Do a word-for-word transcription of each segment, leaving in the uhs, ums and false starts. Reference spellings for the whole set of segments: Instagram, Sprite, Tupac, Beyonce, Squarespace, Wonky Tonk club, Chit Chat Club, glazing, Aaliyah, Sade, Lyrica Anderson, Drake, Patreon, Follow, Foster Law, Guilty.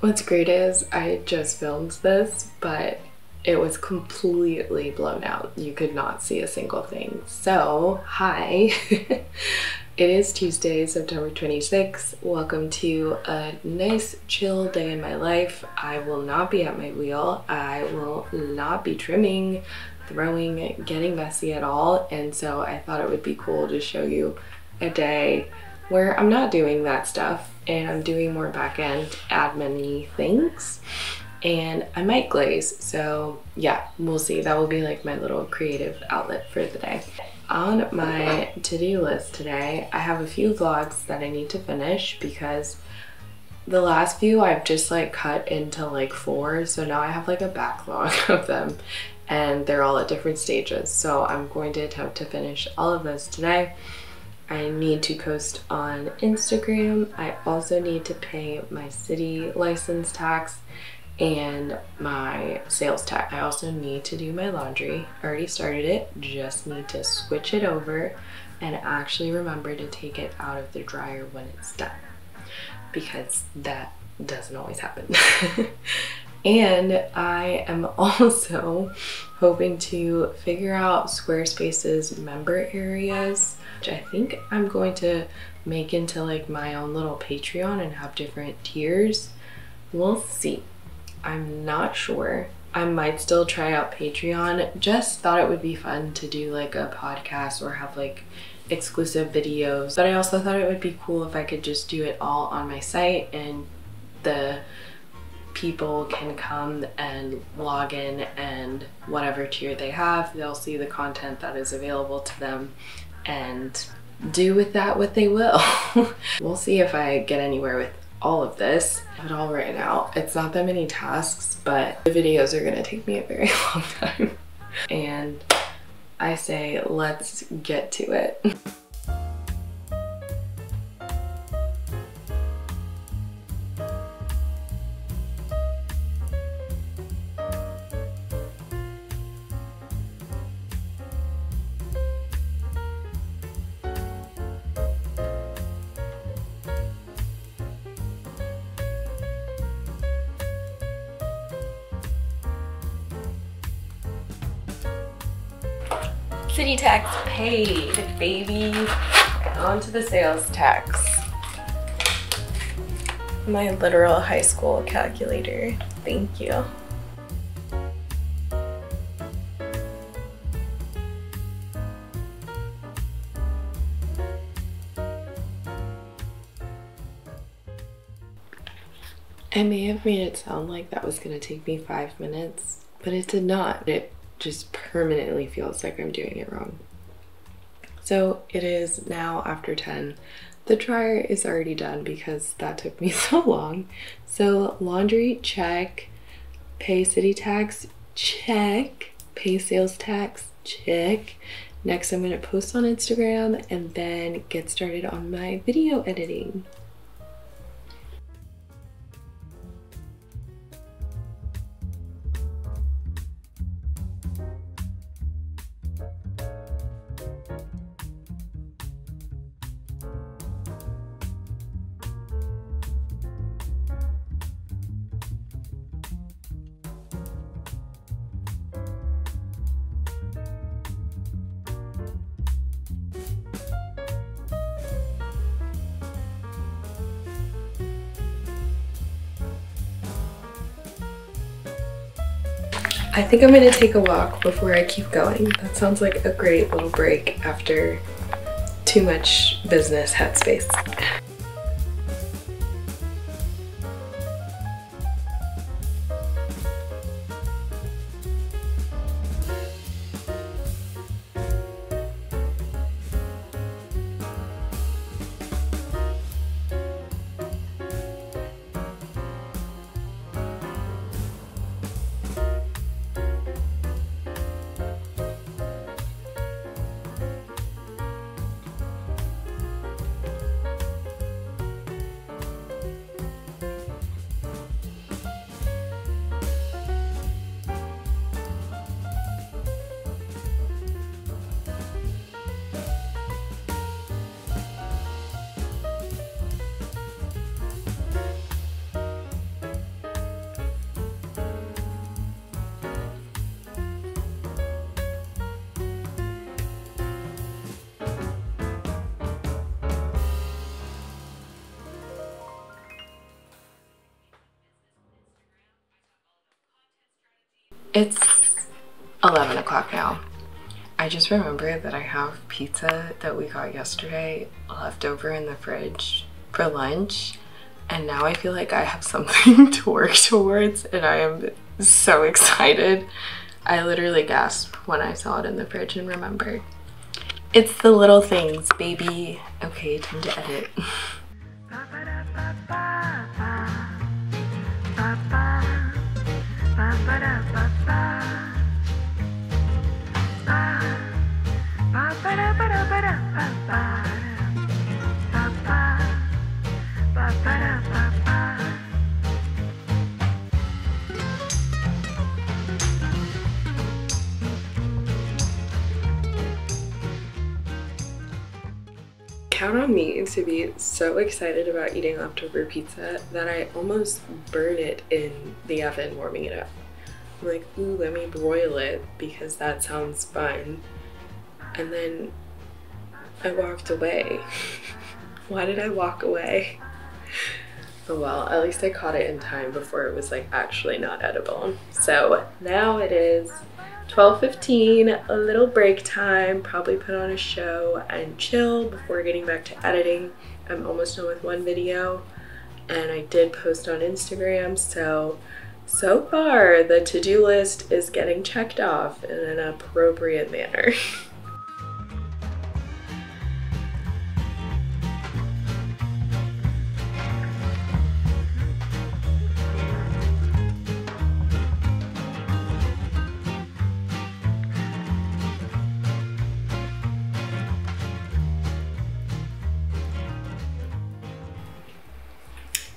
What's great is I just filmed this, but it was completely blown out. You could not see a single thing. So, hi. It is Tuesday, September twenty-sixth. Welcome to a nice chill day in my life. I will not be at my wheel. I will not be trimming, throwing, getting messy at all. And so I thought it would be cool to show you a day where I'm not doing that stuff and I'm doing more back-end admin-y things. And I might glaze, so yeah, we'll see. That will be like my little creative outlet for the day. On my to-do list today, I have a few vlogs that I need to finish because the last few I've just like cut into like four, so now I have like a backlog of them and they're all at different stages. So I'm going to attempt to finish all of those today. I need to post on Instagram. I also need to pay my city license tax and my sales tax. I also need to do my laundry. I already started it, just need to switch it over and actually remember to take it out of the dryer when it's done, because that doesn't always happen. And I am also hoping to figure out Squarespace's member areas, which I think I'm going to make into like my own little Patreon and have different tiers. We'll see. I'm not sure. I might still try out Patreon. Just thought it would be fun to do like a podcast or have like exclusive videos. But I also thought it would be cool if I could just do it all on my site and the people can come and log in, and whatever tier they have, they'll see the content that is available to them and do with that what they will. We'll see if I get anywhere with all of this. I have it all written out. It's not that many tasks, but the videos are gonna take me a very long time. And I say, let's get to it. City tax paid, baby. On to the sales tax. My literal high school calculator. Thank you. I may have made it sound like that was gonna take me five minutes, but it did not. It just permanently feels like I'm doing it wrong. So it is now after ten. The dryer is already done because that took me so long. So laundry, check. Pay city tax, check. Pay sales tax, check. Next I'm gonna post on Instagram and then get started on my video editing. I think I'm gonna take a walk before I keep going. That sounds like a great little break after too much business headspace. It's eleven o'clock now. I just remember that I have pizza that we got yesterday left over in the fridge for lunch, and now I feel like I have something to work towards, and I am so excited. I literally gasped when I saw it in the fridge and remembered. It's the little things, baby. Okay, time to edit. Count on me to be so excited about eating leftover pizza that I almost burn it in the oven warming it up. I'm like, ooh, let me broil it because that sounds fun. And then I walked away. Why did I walk away? Oh well, at least I caught it in time before it was like actually not edible. So now it is twelve fifteen, a little break time, probably put on a show and chill before getting back to editing. I'm almost done with one video, and I did post on Instagram, so, so far the to-do list is getting checked off in an appropriate manner.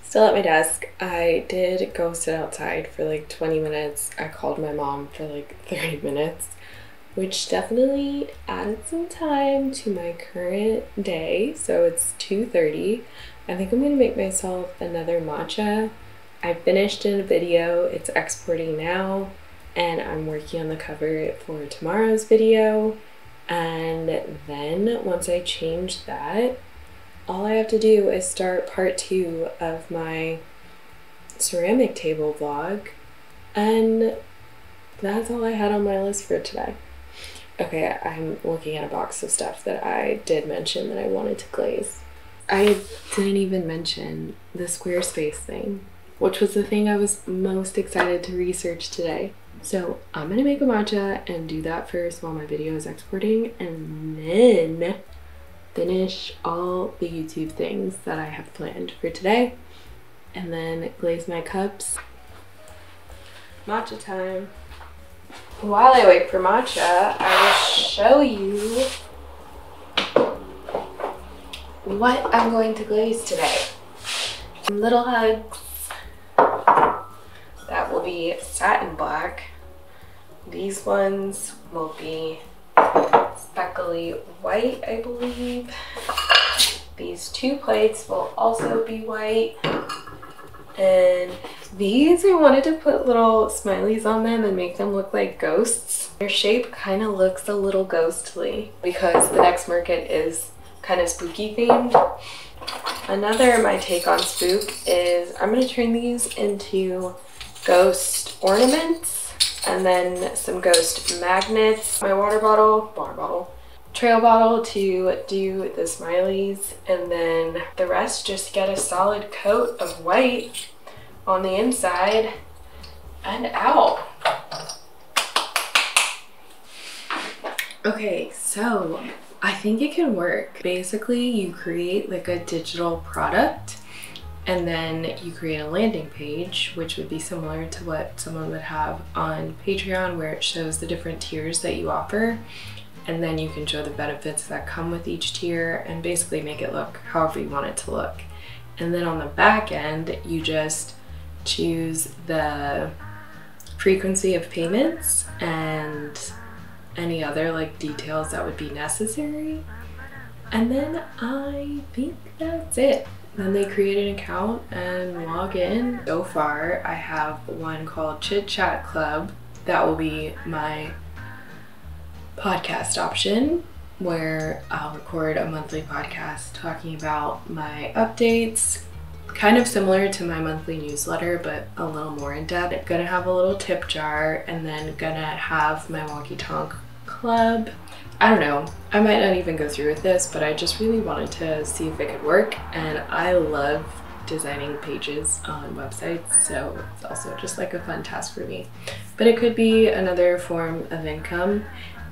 Still at my desk. I did go sit outside for like twenty minutes. I called my mom for like thirty minutes, which definitely added some time to my current day. So it's two thirty. I think I'm gonna make myself another matcha. I finished in a video, it's exporting now, and I'm working on the cover for tomorrow's video. And then once I change that, all I have to do is start part two of my ceramic table vlog, and that's all I had on my list for today. Okay, I'm looking at a box of stuff that I did mention that I wanted to glaze. I didn't even mention the Squarespace thing, which was the thing I was most excited to research today. So I'm gonna make a matcha and do that first while my video is exporting, and then finish all the YouTube things that I have planned for today, and then glaze my cups. Matcha time. While I wait for matcha, I will show you what I'm going to glaze today. Some little hugs. That will be satin black. These ones will be speckly white, I believe. These two plates will also be white. And these, I wanted to put little smileys on them and make them look like ghosts. Their shape kind of looks a little ghostly because the next market is kind of spooky themed. Another, my take on spook is I'm gonna turn these into ghost ornaments, and then some ghost magnets, my water bottle, water bottle, trail bottle to do the smileys, and then the rest just get a solid coat of white on the inside and out. Okay, so I think it can work. Basically, you create like a digital product, and then you create a landing page, which would be similar to what someone would have on Patreon, where it shows the different tiers that you offer, and then you can show the benefits that come with each tier and basically make it look however you want it to look. And then on the back end, you just choose the frequency of payments and any other like details that would be necessary. And then I think that's it. Then they create an account and log in. So far, I have one called Chit Chat Club. That will be my podcast option, where I'll record a monthly podcast talking about my updates, kind of similar to my monthly newsletter, but a little more in depth. I'm gonna have a little tip jar and then gonna have my Wonky Tonk club. I don't know, I might not even go through with this, but I just really wanted to see if it could work, and I love designing pages on websites, so it's also just like a fun task for me. But it could be another form of income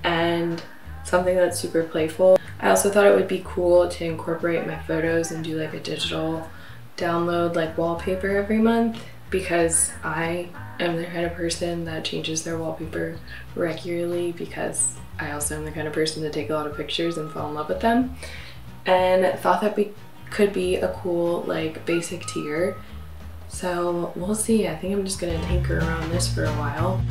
and something that's super playful. I also thought it would be cool to incorporate my photos and do like a digital download, like wallpaper every month, because I am the kind of person that changes their wallpaper regularly, because I also am the kind of person to take a lot of pictures and fall in love with them, and thought that we could be a cool like basic tier. So we'll see. I think I'm just gonna tinker around this for a while.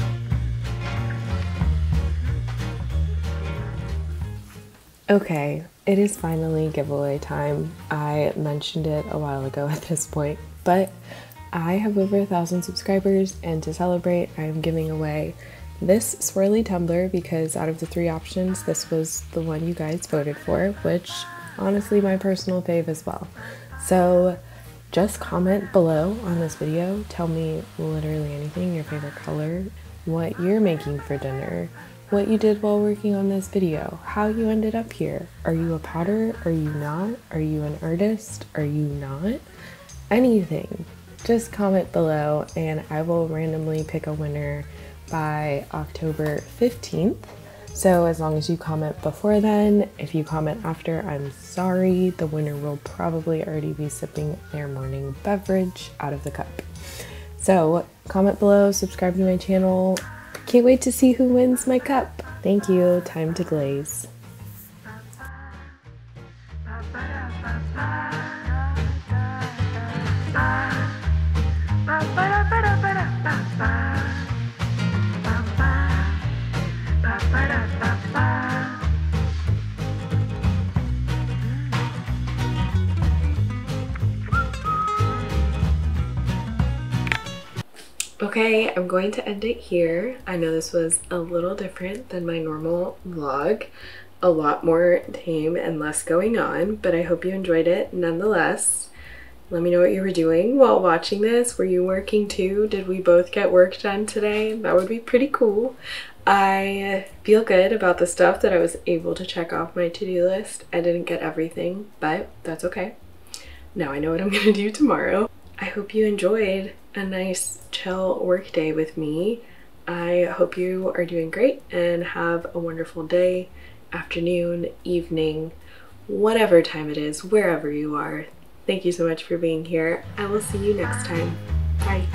Okay, it is finally giveaway time. I mentioned it a while ago at this point, but I have over a thousand subscribers, and to celebrate, I am giving away this swirly tumbler, because out of the three options, this was the one you guys voted for, which honestly my personal fave as well. So just comment below on this video, tell me literally anything, your favorite color, what you're making for dinner, what you did while working on this video, how you ended up here. Are you a potter? Are you not? Are you an artist? Are you not? Anything. Just comment below and I will randomly pick a winner by October fifteenth. So as long as you comment before then, if you comment after, I'm sorry, the winner will probably already be sipping their morning beverage out of the cup. So comment below, subscribe to my channel. Can't wait to see who wins my cup. Thank you, time to glaze. Okay, I'm going to end it here. I know this was a little different than my normal vlog, a lot more tame and less going on, but I hope you enjoyed it nonetheless. Let me know what you were doing while watching this. Were you working too? Did we both get work done today? That would be pretty cool. I feel good about the stuff that I was able to check off my to-do list. I didn't get everything, but that's okay. Now I know what I'm gonna do tomorrow. I hope you enjoyed a nice chill work day with me. I hope you are doing great and have a wonderful day, afternoon, evening, whatever time it is, wherever you are. Thank you so much for being here. I will see you next time. Bye.